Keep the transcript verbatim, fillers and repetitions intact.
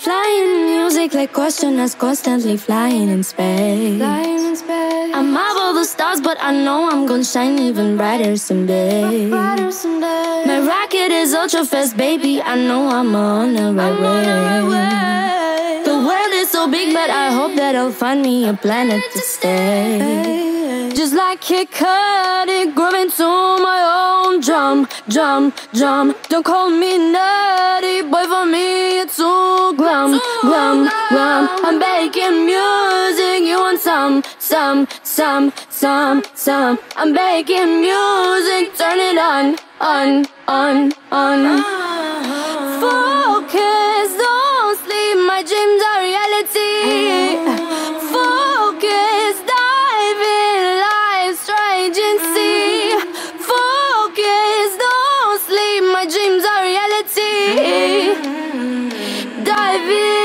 flying music like questioners constantly flying in space. Flying in space. I'm above the stars, but I know I'm gonna shine even brighter someday. Brighter someday. My rocket is ultra fast, baby. I know I'm on the right I'm way. On the right way. The world is so big, but I hope that I'll find me a planet to stay. Hey. Just like Kid Cudi, grooving to my own drum, drum, drum. Don't call me nutty, boy. For me, it's all glum, glum, glum. I'm making music. You want some, some, some, some, some. I'm making music. Turn it on, on, on, on. Focus, don't sleep. My dreams are reality. Focus, dive in life's strange and sea. Focus, don't sleep. My dreams are reality. Dive in.